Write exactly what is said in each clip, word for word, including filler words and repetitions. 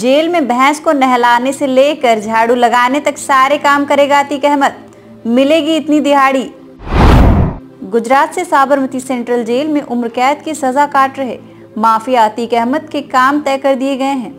Jail में भैंस को नहलाने से लेकर झाड़ू लगाने तक सारे काम करेगा अतीक अहमद, मिलेगी इतनी दिहाड़ी। गुजरात से साबरमती सेंट्रल जेल में उम्र कैद की सजा काट रहे माफिया अतीक अहमद के काम तय कर दिए गए हैं।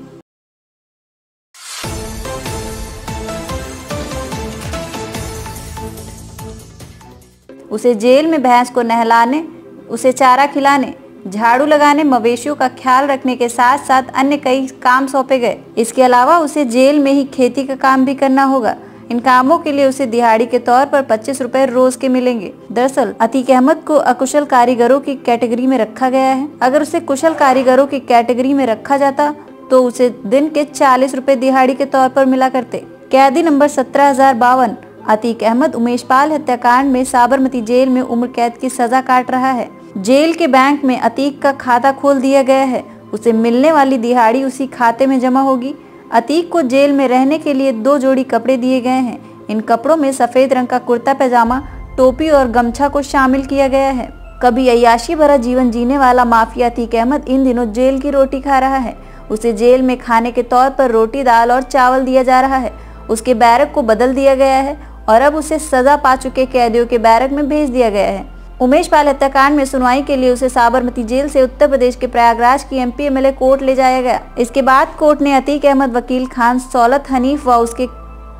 उसे जेल में भैंस को नहलाने, उसे चारा खिलाने, झाड़ू लगाने, मवेशियों का ख्याल रखने के साथ साथ अन्य कई काम सौंपे गए। इसके अलावा उसे जेल में ही खेती का काम भी करना होगा। इन कामों के लिए उसे दिहाड़ी के तौर पर पच्चीस रुपए रोज के मिलेंगे। दरअसल अतीक अहमद को अकुशल कारीगरों की कैटेगरी में रखा गया है। अगर उसे कुशल कारीगरों की कैटेगरी में रखा जाता तो उसे दिन के चालीस रुपए दिहाड़ी के तौर पर मिला करते। कैदी नंबर सत्रह हजार बावन अतीक अहमद उमेश पाल हत्याकांड में साबरमती जेल में उम्र कैद की सजा काट रहा है। जेल के बैंक में अतीक का खाता खोल दिया गया है। उसे मिलने वाली दिहाड़ी उसी खाते में जमा होगी। अतीक को जेल में रहने के लिए दो जोड़ी कपड़े दिए गए हैं। इन कपड़ों में सफेद रंग का कुर्ता पैजामा, टोपी और गमछा को शामिल किया गया है। कभी अय्याशी भरा जीवन जीने वाला माफिया अतीक अहमद इन दिनों जेल की रोटी खा रहा है। उसे जेल में खाने के तौर पर रोटी, दाल और चावल दिया जा रहा है। उसके बैरक को बदल दिया गया है और अब उसे सजा पा चुके कैदियों के बैरक में भेज दिया गया है। उमेश पाल हत्याकांड में सुनवाई के लिए उसे साबरमती जेल से उत्तर प्रदेश के प्रयागराज की M P M L A court ले जाया गया। इसके बाद कोर्ट ने अतीक अहमद, वकील खान, सौलत हनीफ व उसके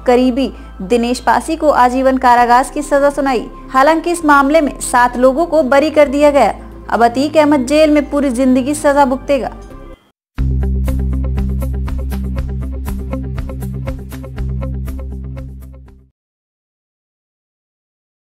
करीबी दिनेश पासी को आजीवन कारावास की सजा सुनाई। हालांकि इस मामले में सात लोगों को बरी कर दिया गया। अब अतीक अहमद जेल में पूरी जिंदगी सजा भुगतेगा।